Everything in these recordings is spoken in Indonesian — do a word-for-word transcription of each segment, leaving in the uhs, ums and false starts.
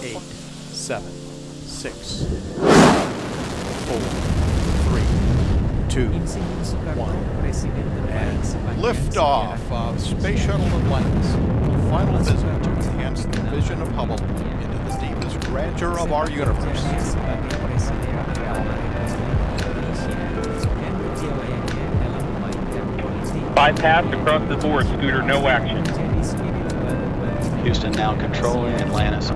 eight, seven, six, five, four, three, two, one, and lift off of Space Shuttle Atlantis. The final visit to enhance the vision of Hubble into the deepest grandeur of our universe. Bypass across the board, Scooter. No action. Houston now controlling Atlantis.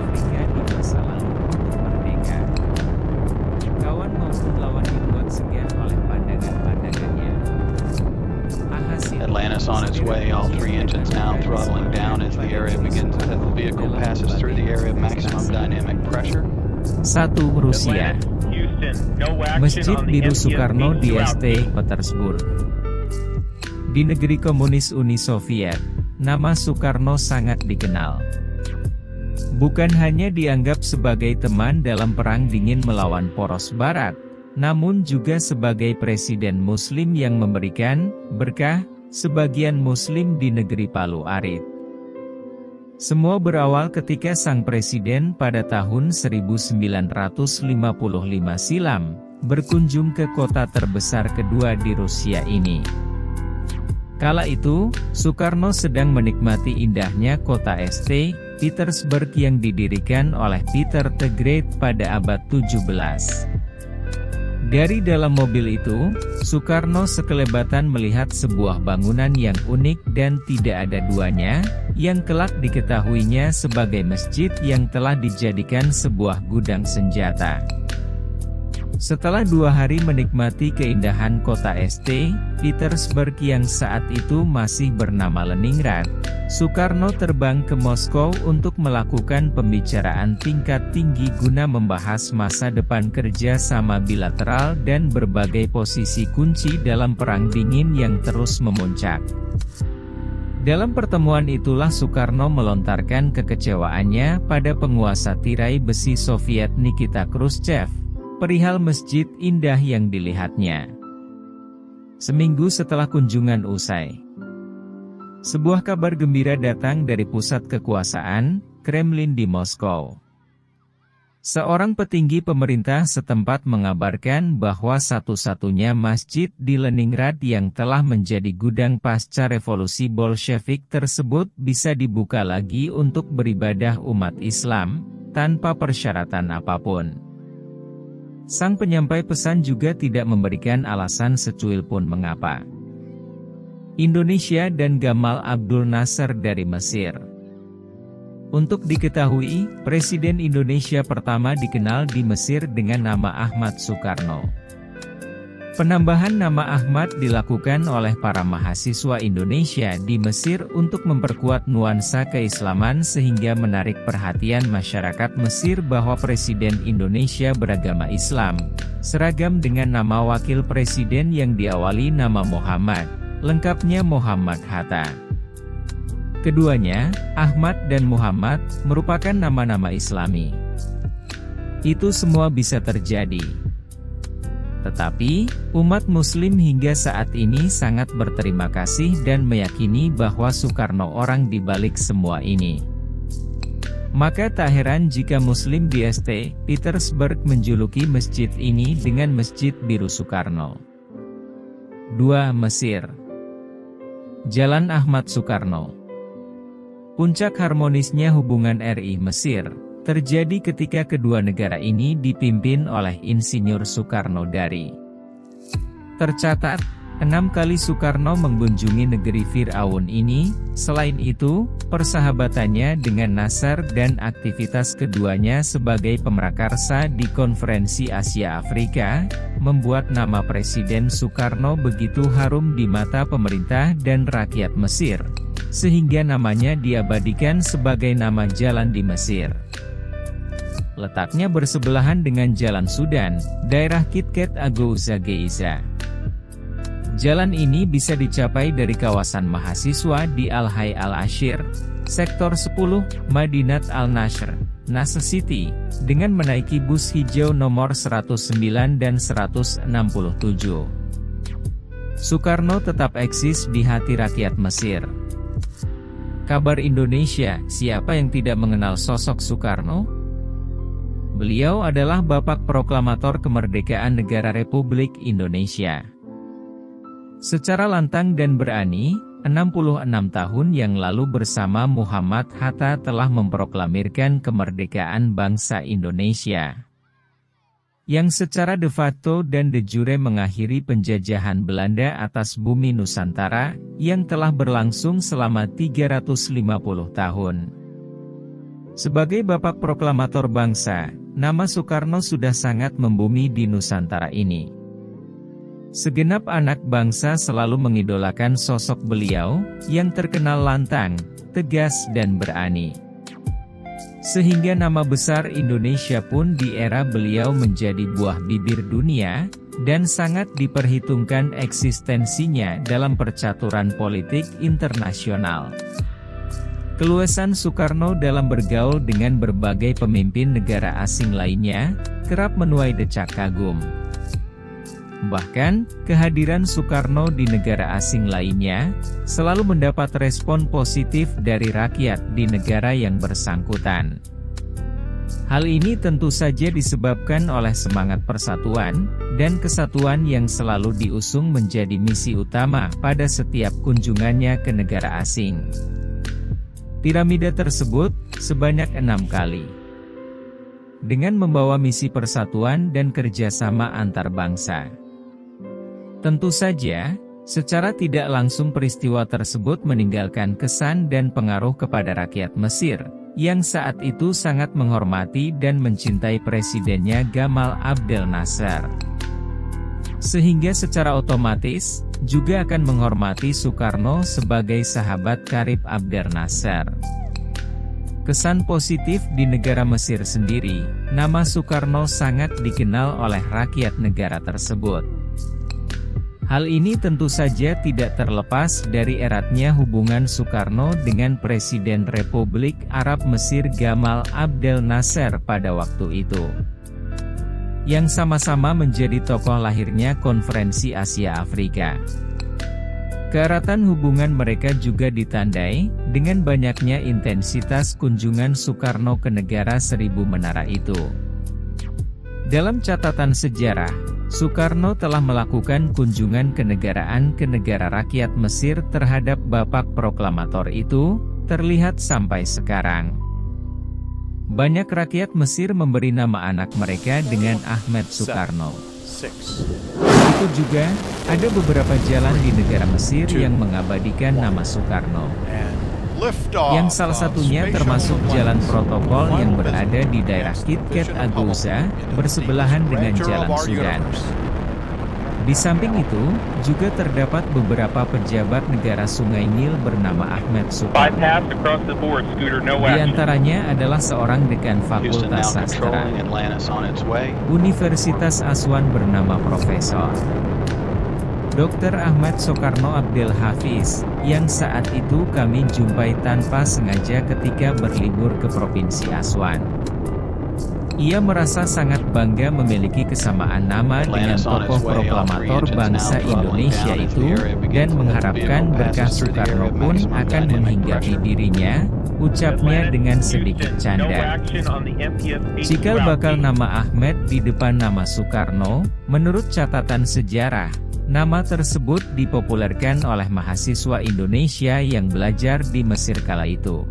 Atlantis on its way, all three engines now throttling down as the area begins, as the vehicle passes through the area of maximum dynamic pressure. Satu Rusia, Mesjid Biru Soekarno di Saint Petersburg. Di negeri komunis Uni Soviet, nama Soekarno sangat dikenal. Bukan hanya dianggap sebagai teman dalam Perang Dingin melawan poros Barat, namun juga sebagai presiden Muslim yang memberikan berkah sebagian Muslim di negeri Palu Arit. Semua berawal ketika sang presiden pada tahun seribu sembilan ratus lima puluh lima silam, berkunjung ke kota terbesar kedua di Rusia ini. Kala itu, Soekarno sedang menikmati indahnya kota Saint Petersburg yang didirikan oleh Peter the Great pada abad tujuh belas. Dari dalam mobil itu, Soekarno sekelebatan melihat sebuah bangunan yang unik dan tidak ada duanya, yang kelak diketahuinya sebagai masjid yang telah dijadikan sebuah gudang senjata. Setelah dua hari menikmati keindahan kota Saint Petersburg yang saat itu masih bernama Leningrad, Soekarno terbang ke Moskow untuk melakukan pembicaraan tingkat tinggi guna membahas masa depan kerjasama bilateral dan berbagai posisi kunci dalam Perang Dingin yang terus memuncak. Dalam pertemuan itulah Soekarno melontarkan kekecewaannya pada penguasa tirai besi Soviet Nikita Khrushchev perihal masjid indah yang dilihatnya. Seminggu setelah kunjungan usai, sebuah kabar gembira datang dari pusat kekuasaan, Kremlin di Moskow. Seorang petinggi pemerintah setempat mengabarkan bahwa satu-satunya masjid di Leningrad yang telah menjadi gudang pasca revolusi Bolshevik tersebut bisa dibuka lagi untuk beribadah umat Islam, tanpa persyaratan apapun. Sang penyampai pesan juga tidak memberikan alasan secuil pun mengapa. Indonesia dan Gamal Abdul Nasser dari Mesir. Untuk diketahui, Presiden Indonesia pertama dikenal di Mesir dengan nama Ahmad Soekarno. Penambahan nama Ahmad dilakukan oleh para mahasiswa Indonesia di Mesir untuk memperkuat nuansa keislaman sehingga menarik perhatian masyarakat Mesir bahwa Presiden Indonesia beragama Islam, seragam dengan nama wakil presiden yang diawali nama Muhammad, lengkapnya Muhammad Hatta. Keduanya, Ahmad dan Muhammad, merupakan nama-nama Islami. Itu semua bisa terjadi. Tetapi, umat Muslim hingga saat ini sangat berterima kasih dan meyakini bahwa Soekarno orang di balik semua ini. Maka tak heran jika Muslim di Saint Petersburg menjuluki masjid ini dengan Mesjid Biru Soekarno. dua Mesir. Jalan Ahmad Soekarno. Puncak harmonisnya hubungan R I Mesir terjadi ketika kedua negara ini dipimpin oleh Insinyur Soekarno Dari. Tercatat, enam kali Soekarno mengunjungi negeri Firaun ini. Selain itu, persahabatannya dengan Nasser dan aktivitas keduanya sebagai pemrakarsa di Konferensi Asia-Afrika, membuat nama Presiden Soekarno begitu harum di mata pemerintah dan rakyat Mesir, sehingga namanya diabadikan sebagai nama jalan di Mesir. Letaknya bersebelahan dengan Jalan Sudan, daerah Kitkat Agouza Geiza. Jalan ini bisa dicapai dari kawasan mahasiswa di Al-Hay Al-Ashir, Sektor sepuluh, Madinat Al-Nashr, Nasr City, dengan menaiki bus hijau nomor seratus sembilan dan seratus enam puluh tujuh. Soekarno tetap eksis di hati rakyat Mesir. Kabar Indonesia, siapa yang tidak mengenal sosok Soekarno? Beliau adalah Bapak Proklamator Kemerdekaan Negara Republik Indonesia. Secara lantang dan berani, enam puluh enam tahun yang lalu bersama Muhammad Hatta telah memproklamirkan kemerdekaan bangsa Indonesia, yang secara de facto dan de jure mengakhiri penjajahan Belanda atas bumi Nusantara, yang telah berlangsung selama tiga ratus lima puluh tahun. Sebagai Bapak Proklamator Bangsa, nama Soekarno sudah sangat membumi di Nusantara ini. Segenap anak bangsa selalu mengidolakan sosok beliau, yang terkenal lantang, tegas dan berani. Sehingga nama besar Indonesia pun di era beliau menjadi buah bibir dunia, dan sangat diperhitungkan eksistensinya dalam percaturan politik internasional. Keluasan Soekarno dalam bergaul dengan berbagai pemimpin negara asing lainnya, kerap menuai decak kagum. Bahkan, kehadiran Soekarno di negara asing lainnya, selalu mendapat respon positif dari rakyat di negara yang bersangkutan. Hal ini tentu saja disebabkan oleh semangat persatuan, dan kesatuan yang selalu diusung menjadi misi utama pada setiap kunjungannya ke negara asing. Piramida tersebut, sebanyak enam kali. Dengan membawa misi persatuan dan kerjasama antar bangsa. Tentu saja, secara tidak langsung peristiwa tersebut meninggalkan kesan dan pengaruh kepada rakyat Mesir, yang saat itu sangat menghormati dan mencintai presidennya Gamal Abdul Nasser. Sehingga secara otomatis, juga akan menghormati Soekarno sebagai sahabat karib Abdel Nasser. Kesan positif di negara Mesir sendiri, nama Soekarno sangat dikenal oleh rakyat negara tersebut. Hal ini tentu saja tidak terlepas dari eratnya hubungan Soekarno dengan Presiden Republik Arab Mesir Gamal Abdel Nasser pada waktu itu, yang sama-sama menjadi tokoh lahirnya Konferensi Asia-Afrika. Keeratan hubungan mereka juga ditandai dengan banyaknya intensitas kunjungan Soekarno ke negara Seribu Menara itu. Dalam catatan sejarah, Soekarno telah melakukan kunjungan kenegaraan ke negara rakyat Mesir terhadap Bapak Proklamator itu, terlihat sampai sekarang. Banyak rakyat Mesir memberi nama anak mereka dengan Ahmed Soekarno. Itu juga, ada beberapa jalan di negara Mesir yang mengabadikan nama Soekarno. Yang salah satunya termasuk Jalan Protokol yang berada di daerah Kitkat Agouza, bersebelahan dengan Jalan Sudan. Di samping itu, juga terdapat beberapa pejabat negara Sungai Nil bernama Ahmed Soekarno. Di antaranya adalah seorang dekan Fakultas Sastra Universitas Aswan bernama Profesor Doktor Ahmed Soekarno Abdel Hafiz, yang saat itu kami jumpai tanpa sengaja ketika berlibur ke Provinsi Aswan. Ia merasa sangat bangga memiliki kesamaan nama dengan tokoh proklamator bangsa Indonesia itu, dan mengharapkan berkah Soekarno pun akan menghinggapi dirinya, ucapnya dengan sedikit canda. Cikal bakal nama Ahmed di depan nama Soekarno, menurut catatan sejarah, nama tersebut dipopulerkan oleh mahasiswa Indonesia yang belajar di Mesir kala itu,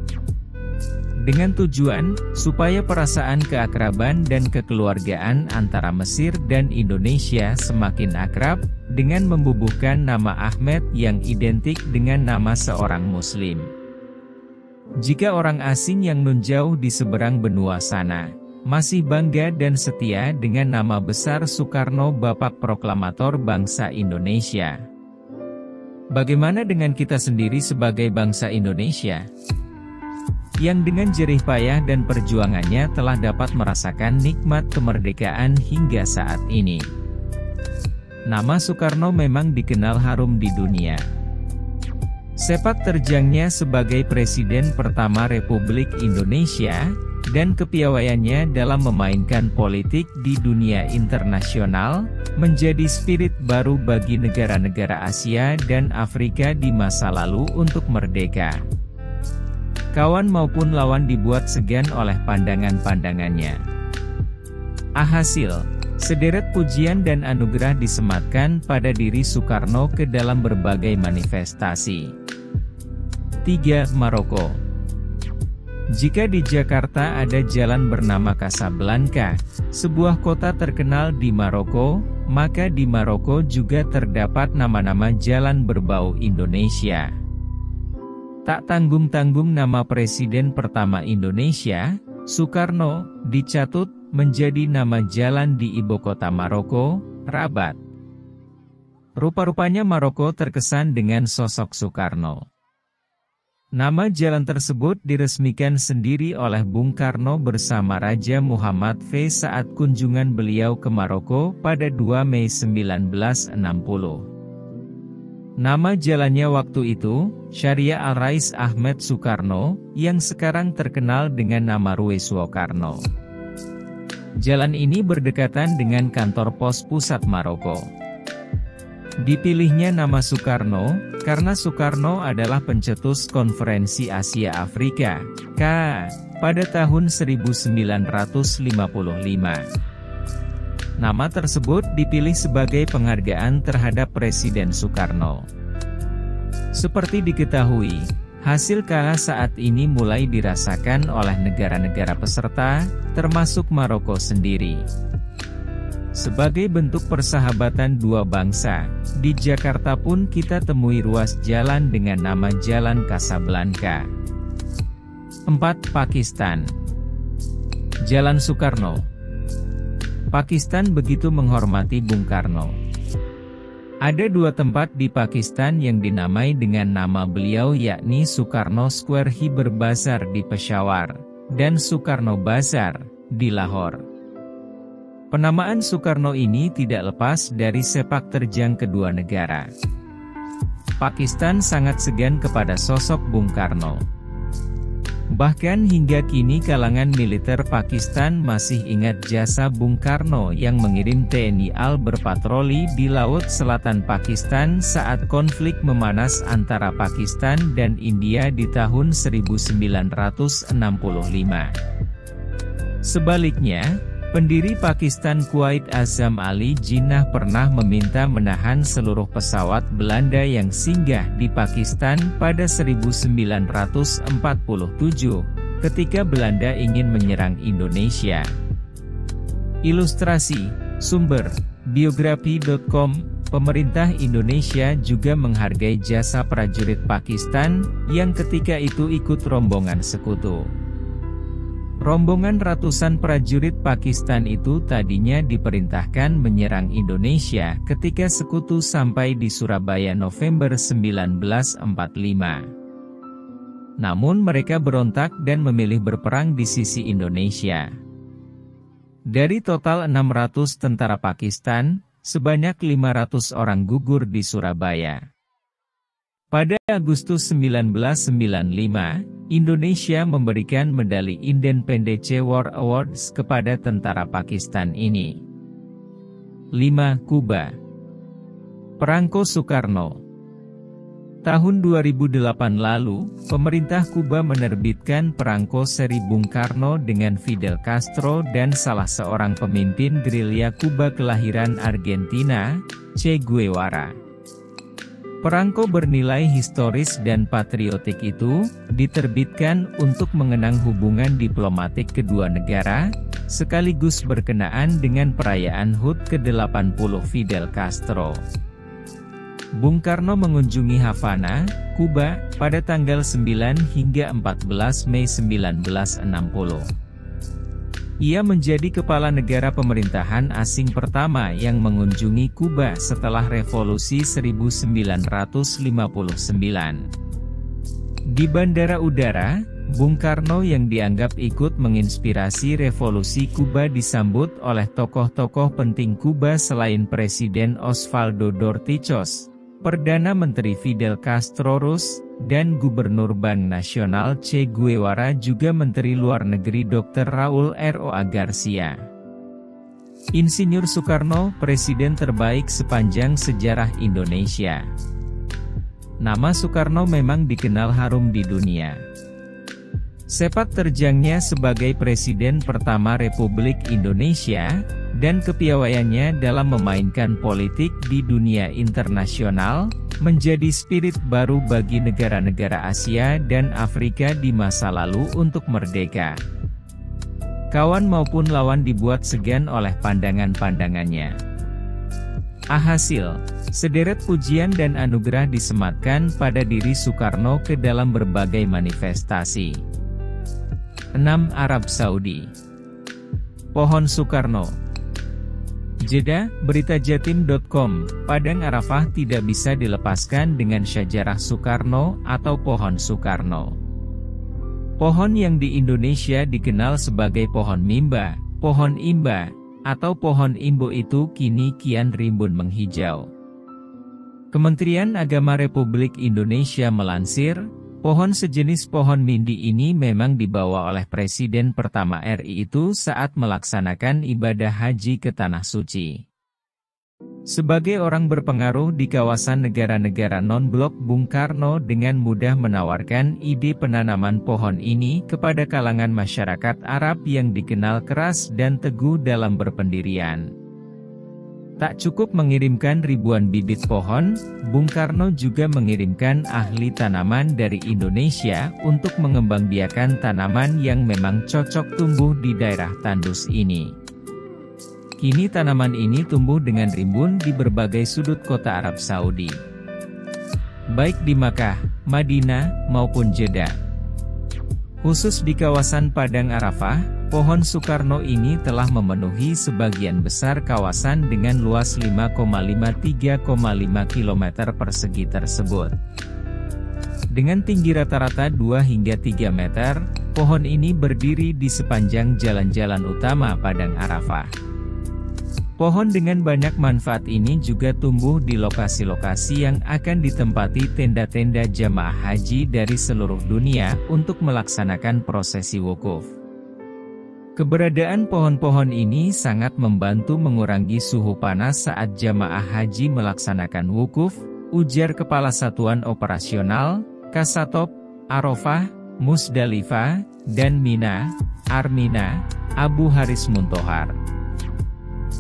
dengan tujuan supaya perasaan keakraban dan kekeluargaan antara Mesir dan Indonesia semakin akrab, dengan membubuhkan nama Ahmed yang identik dengan nama seorang Muslim. Jika orang asing yang menjauh di seberang benua sana, masih bangga dan setia dengan nama besar Soekarno Bapak Proklamator Bangsa Indonesia. Bagaimana dengan kita sendiri sebagai bangsa Indonesia? Yang dengan jerih payah dan perjuangannya telah dapat merasakan nikmat kemerdekaan hingga saat ini. Nama Soekarno memang dikenal harum di dunia. Sepak terjangnya sebagai Presiden pertama Republik Indonesia, dan kepiawaiannya dalam memainkan politik di dunia internasional, menjadi spirit baru bagi negara-negara Asia dan Afrika di masa lalu untuk merdeka. Kawan maupun lawan dibuat segan oleh pandangan-pandangannya. Alhasil, sederet pujian dan anugerah disematkan pada diri Soekarno ke dalam berbagai manifestasi. tiga. Maroko. Jika di Jakarta ada jalan bernama Casablanca, sebuah kota terkenal di Maroko, maka di Maroko juga terdapat nama-nama jalan berbau Indonesia. Tak tanggung-tanggung nama presiden pertama Indonesia, Soekarno, dicatut menjadi nama jalan di ibu kota Maroko, Rabat. Rupa-rupanya Maroko terkesan dengan sosok Soekarno. Nama jalan tersebut diresmikan sendiri oleh Bung Karno bersama Raja Muhammad V saat kunjungan beliau ke Maroko pada dua Mei seribu sembilan ratus enam puluh. Nama jalannya waktu itu, Syariah Al-Rais Ahmed Soekarno, yang sekarang terkenal dengan nama Rue Soekarno. Jalan ini berdekatan dengan kantor pos pusat Maroko. Dipilihnya nama Soekarno, karena Soekarno adalah pencetus Konferensi Asia-Afrika, K A A, pada tahun seribu sembilan ratus lima puluh lima. Nama tersebut dipilih sebagai penghargaan terhadap Presiden Soekarno. Seperti diketahui, hasil K A A saat ini mulai dirasakan oleh negara-negara peserta, termasuk Maroko sendiri. Sebagai bentuk persahabatan dua bangsa, di Jakarta pun kita temui ruas jalan dengan nama Jalan Casablanca. empat. Pakistan. Jalan Soekarno. Pakistan begitu menghormati Bung Karno. Ada dua tempat di Pakistan yang dinamai dengan nama beliau, yakni Soekarno Square Hiber Bazar di Peshawar, dan Soekarno Bazar di Lahore. Penamaan Soekarno ini tidak lepas dari sepak terjang kedua negara. Pakistan sangat segan kepada sosok Bung Karno. Bahkan hingga kini kalangan militer Pakistan masih ingat jasa Bung Karno yang mengirim T N I AL berpatroli di Laut Selatan Pakistan saat konflik memanas antara Pakistan dan India di tahun seribu sembilan ratus enam puluh lima. Sebaliknya, pendiri Pakistan Quaid-e-Azam Ali Jinnah pernah meminta menahan seluruh pesawat Belanda yang singgah di Pakistan pada seribu sembilan ratus empat puluh tujuh, ketika Belanda ingin menyerang Indonesia. Ilustrasi, sumber, biografi titik com. Pemerintah Indonesia juga menghargai jasa prajurit Pakistan, yang ketika itu ikut rombongan sekutu. Rombongan ratusan prajurit Pakistan itu tadinya diperintahkan menyerang Indonesia ketika sekutu sampai di Surabaya November seribu sembilan ratus empat puluh lima. Namun mereka berontak dan memilih berperang di sisi Indonesia. Dari total enam ratus tentara Pakistan, sebanyak lima ratus orang gugur di Surabaya. Pada Agustus seribu sembilan ratus sembilan puluh lima, Indonesia memberikan medali Independence War Awards kepada tentara Pakistan ini. lima. Kuba. Perangko Soekarno. Tahun dua ribu delapan lalu, pemerintah Kuba menerbitkan Perangko Seri Bung Karno dengan Fidel Castro dan salah seorang pemimpin gerilya Kuba kelahiran Argentina, Che Guevara. Perangko bernilai historis dan patriotik itu diterbitkan untuk mengenang hubungan diplomatik kedua negara, sekaligus berkenaan dengan perayaan H U T ke delapan puluh Fidel Castro. Bung Karno mengunjungi Havana, Kuba, pada tanggal sembilan hingga empat belas Mei seribu sembilan ratus enam puluh. Ia menjadi kepala negara pemerintahan asing pertama yang mengunjungi Kuba setelah Revolusi seribu sembilan ratus lima puluh sembilan. Di bandara udara, Bung Karno yang dianggap ikut menginspirasi Revolusi Kuba disambut oleh tokoh-tokoh penting Kuba selain Presiden Osvaldo Dortichos, Perdana Menteri Fidel Castro Rus, dan Gubernur Bank Nasional Che Guevara, juga Menteri Luar Negeri Doktor Raul R O A Garcia. Insinyur Soekarno, presiden terbaik sepanjang sejarah Indonesia. Nama Soekarno memang dikenal harum di dunia. sepak terjangnya sebagai Presiden pertama Republik Indonesia, dan kepiawaiannya dalam memainkan politik di dunia internasional, menjadi spirit baru bagi negara-negara Asia dan Afrika di masa lalu untuk merdeka. Kawan maupun lawan dibuat segan oleh pandangan-pandangannya. Alhasil, sederet pujian dan anugerah disematkan pada diri Soekarno ke dalam berbagai manifestasi. enam Arab Saudi. Pohon Soekarno. Jeddah, berita jatim titik com, Padang Arafah tidak bisa dilepaskan dengan syajarah Soekarno atau pohon Soekarno. Pohon yang di Indonesia dikenal sebagai pohon mimba, pohon imba, atau pohon imbo itu kini kian rimbun menghijau. Kementerian Agama Republik Indonesia melansir, pohon sejenis pohon mindi ini memang dibawa oleh Presiden pertama R I itu saat melaksanakan ibadah haji ke Tanah Suci. Sebagai orang berpengaruh di kawasan negara-negara non-blok, Bung Karno dengan mudah menawarkan ide penanaman pohon ini kepada kalangan masyarakat Arab yang dikenal keras dan teguh dalam berpendirian. Tak cukup mengirimkan ribuan bibit pohon, Bung Karno juga mengirimkan ahli tanaman dari Indonesia untuk mengembangbiakan tanaman yang memang cocok tumbuh di daerah tandus ini. Kini tanaman ini tumbuh dengan rimbun di berbagai sudut kota Arab Saudi, baik di Makkah, Madinah, maupun Jeddah. Khusus di kawasan Padang Arafah, pohon Soekarno ini telah memenuhi sebagian besar kawasan dengan luas lima koma lima sampai tiga koma lima kilometer persegi tersebut. Dengan tinggi rata-rata dua hingga tiga meter, pohon ini berdiri di sepanjang jalan-jalan utama Padang Arafah. Pohon dengan banyak manfaat ini juga tumbuh di lokasi-lokasi yang akan ditempati tenda-tenda jamaah haji dari seluruh dunia untuk melaksanakan prosesi wukuf. Keberadaan pohon-pohon ini sangat membantu mengurangi suhu panas saat jamaah haji melaksanakan wukuf, ujar Kepala Satuan Operasional Kasatop Arafah, Musdalifah, dan Mina, Armina, Abu Haris Muntohar.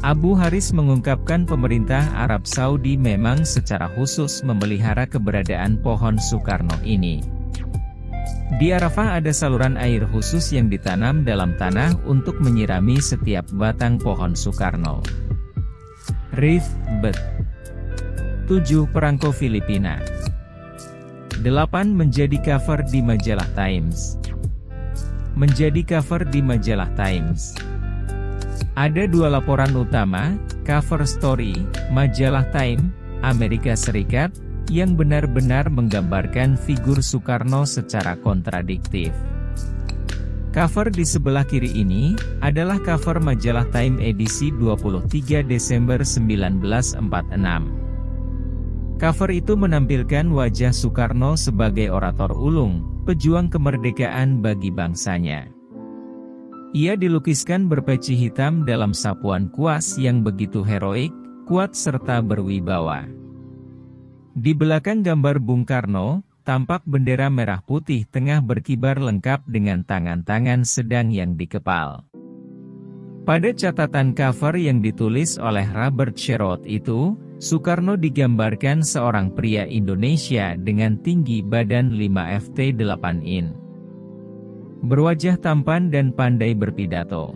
Abu Haris mengungkapkan pemerintah Arab Saudi memang secara khusus memelihara keberadaan pohon Soekarno ini. Di Arafah ada saluran air khusus yang ditanam dalam tanah untuk menyirami setiap batang pohon Soekarno. Rif Bet. tujuh Perangko Filipina. delapan Menjadi cover di majalah Times. Menjadi cover di majalah Times. Ada dua laporan utama, cover story, majalah Time, Amerika Serikat, yang benar-benar menggambarkan figur Soekarno secara kontradiktif. Cover di sebelah kiri ini, adalah cover majalah Time edisi dua puluh tiga Desember seribu sembilan ratus empat puluh enam. Cover itu menampilkan wajah Soekarno sebagai orator ulung, pejuang kemerdekaan bagi bangsanya. Ia dilukiskan berpeci hitam dalam sapuan kuas yang begitu heroik, kuat serta berwibawa. Di belakang gambar Bung Karno, tampak bendera merah putih tengah berkibar lengkap dengan tangan-tangan sedang yang dikepal. Pada catatan cover yang ditulis oleh Robert Sherrod itu, Soekarno digambarkan seorang pria Indonesia dengan tinggi badan lima fut delapan in. Berwajah tampan dan pandai berpidato.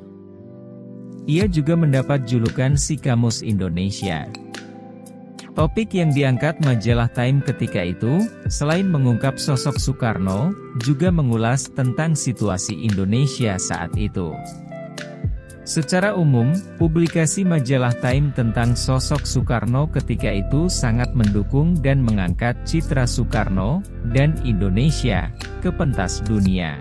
Ia juga mendapat julukan si Kamus Indonesia. Topik yang diangkat majalah Time ketika itu, selain mengungkap sosok Soekarno, juga mengulas tentang situasi Indonesia saat itu. Secara umum, publikasi majalah Time tentang sosok Soekarno ketika itu sangat mendukung dan mengangkat citra Soekarno dan Indonesia ke pentas dunia.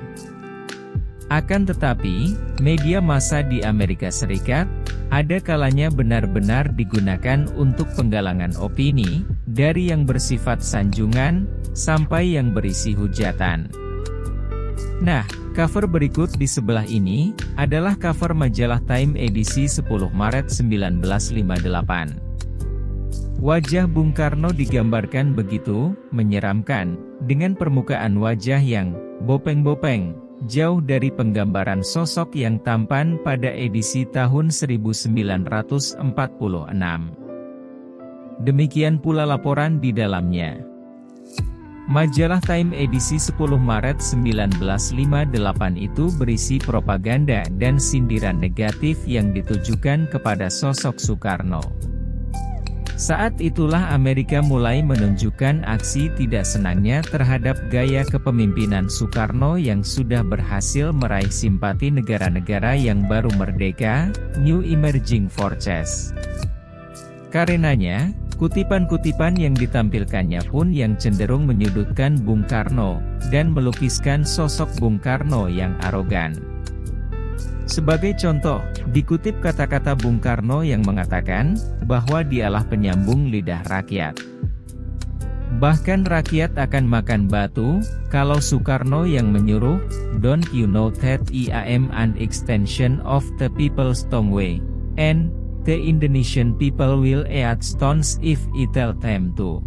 Akan tetapi, media massa di Amerika Serikat, ada kalanya benar-benar digunakan untuk penggalangan opini, dari yang bersifat sanjungan, sampai yang berisi hujatan. Nah, cover berikut di sebelah ini, adalah cover majalah Time edisi sepuluh Maret seribu sembilan ratus lima puluh delapan. Wajah Bung Karno digambarkan begitu, menyeramkan, dengan permukaan wajah yang bopeng-bopeng, jauh dari penggambaran sosok yang tampan pada edisi tahun seribu sembilan ratus empat puluh enam. Demikian pula laporan di dalamnya. Majalah Time edisi sepuluh Maret seribu sembilan ratus lima puluh delapan itu berisi propaganda dan sindiran negatif yang ditujukan kepada sosok Soekarno. Saat itulah Amerika mulai menunjukkan aksi tidak senangnya terhadap gaya kepemimpinan Soekarno yang sudah berhasil meraih simpati negara-negara yang baru merdeka, New Emerging Forces. Karenanya, kutipan-kutipan yang ditampilkannya pun yang cenderung menyudutkan Bung Karno, dan melukiskan sosok Bung Karno yang arogan. Sebagai contoh, dikutip kata-kata Bung Karno yang mengatakan, bahwa dialah penyambung lidah rakyat. Bahkan rakyat akan makan batu, kalau Soekarno yang menyuruh, "Don't you know that I am an extension of the people's tongue way, and the Indonesian people will eat stones if I tell them to."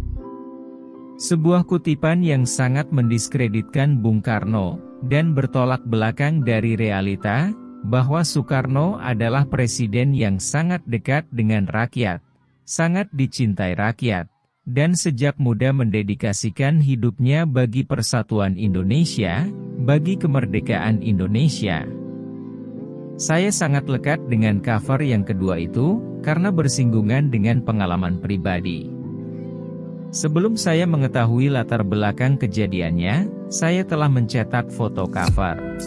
Sebuah kutipan yang sangat mendiskreditkan Bung Karno, dan bertolak belakang dari realita, bahwa Soekarno adalah presiden yang sangat dekat dengan rakyat, sangat dicintai rakyat, dan sejak muda mendedikasikan hidupnya bagi persatuan Indonesia, bagi kemerdekaan Indonesia. Saya sangat lekat dengan cover yang kedua itu, karena bersinggungan dengan pengalaman pribadi. Sebelum saya mengetahui latar belakang kejadiannya, saya telah mencetak foto cover.